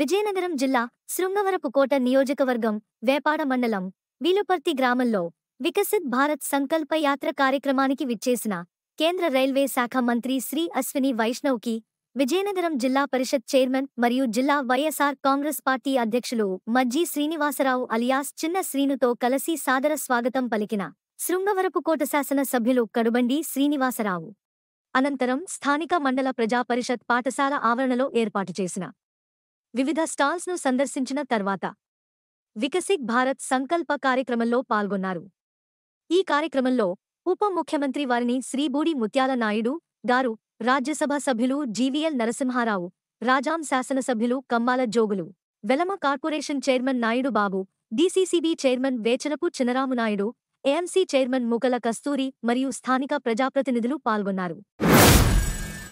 విజయనగరం జిల్లా శృంగవరపుకోట నియోజకవర్గం వేపాడ మండలం వీలుపర్తి గ్రామంలో వికసిత్ భారత్ సంకల్ప యాత్ర కార్యక్రమానికి విచ్చేసిన కేంద్ర రైల్వే శాఖ మంత్రి శ్రీ అశ్విని వైష్ణవ్కి విజయనగరం జిల్లా పరిషత్ చైర్మన్ మరియు జిల్లా వైఎస్ఆర్ కాంగ్రెస్ పార్టీ అధ్యక్షులు మజ్జి శ్రీనివాసరావు అలియాస్ చిన్న శ్రీనుతో కలిసి సాదర స్వాగతం పలికిన శృంగవరపుకోట శాసన సభ్యులు కడుబండి శ్రీనివాసరావు అనంతరం స్థానిక మండల ప్రజాపరిషత్ పాఠశాల ఆవరణలో ఏర్పాటు చేసిన వివిధ స్టాల్స్ను సందర్శించిన తర్వాత వికసిత్ భారత్ సంకల్ప కార్యక్రమంలో పాల్గొన్నారు. ఈ కార్యక్రమంలో ఉప ముఖ్యమంత్రి వారిని శ్రీ బూడి ముత్యాల నాయుడు గారు, రాజ్యసభ సభ్యులు జీవీఎల్ నరసింహారావు, రాజాం శాసనసభ్యులు కమ్మాల Jogulu, Velama corporation chairman Naidu Babu, DCCB chairman Vechalapu Chinnaramu Naidu, AMC chairman Mukala Kasturi మరియు స్థానిక ప్రజాప్రతినిధులు పాల్గొన్నారు.